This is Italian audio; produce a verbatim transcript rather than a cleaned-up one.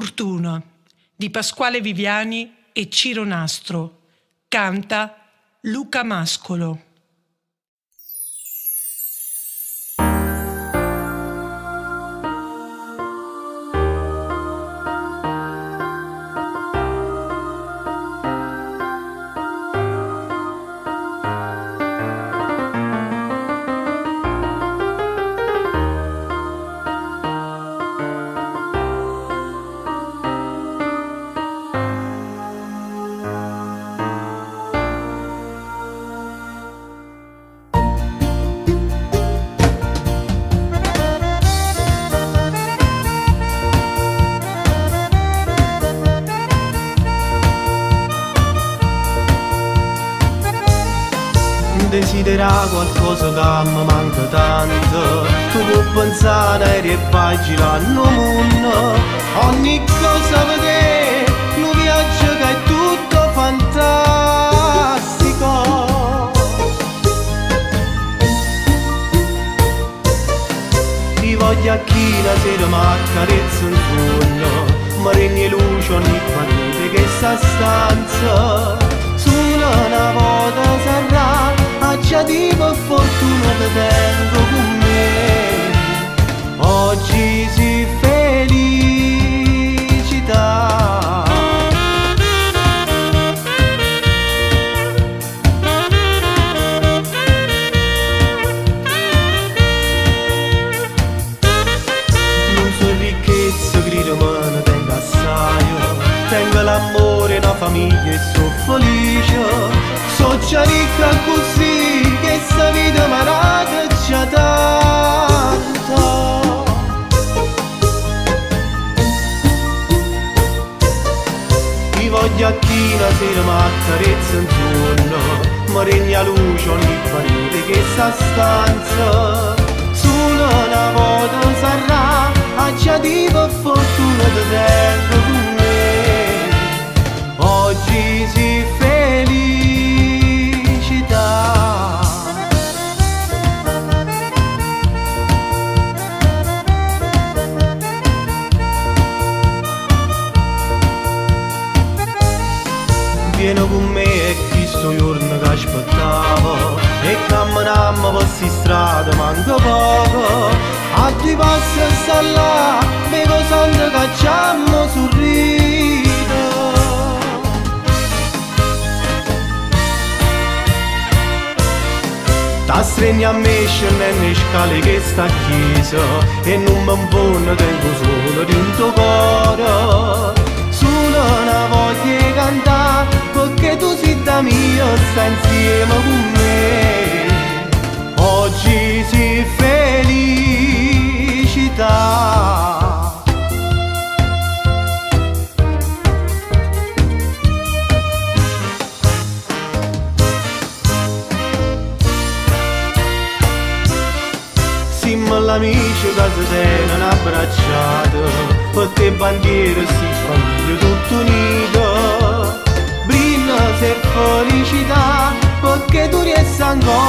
Fortuna di Pasquale Viviani e Ciro Nastro, canta Luca Mascolo. Desidera qualcosa che mi manca tanto, tu puoi pensare e vai girando il mondo. Ogni cosa vede un viaggio che è tutto fantastico. Ti voglio a chi la sera m'accarezza in fondo, ma regni luce ogni partita che sta stanza. Solo una volta sarà già dico fortuna che tengo con me. Oggi si felicità. Non so ricchezza, grido ma ne tengo assai. Tengo l'amore, la famiglia e so felice. So già ricca così che sta vita mi ragazza tanto. Ti voglio a chi la sera m'accarezza in giorno, ma regna luce ogni parete che sta stanza. Solo una volta sarà, a già di per fortuna ti tengo con me. Oggi si felice. Vieni con me e questo giorno che aspettavo, e camminammo per questa strada manca poco. A due passi sta là, mi cos'altro cacciamo sorrido. Ta stregna a me scendendo le scale che sta a chiesa, e non mi impone tengo solo di un tuo cuore. Solo una voglio cantare perché tu sei da mia, stai insieme con me. Oggi si felicità. Siamo l'amico che si tiene abbracciato, perché bandiere si famiglia tutto unito. Brilla se felicità perché tu riesci ancora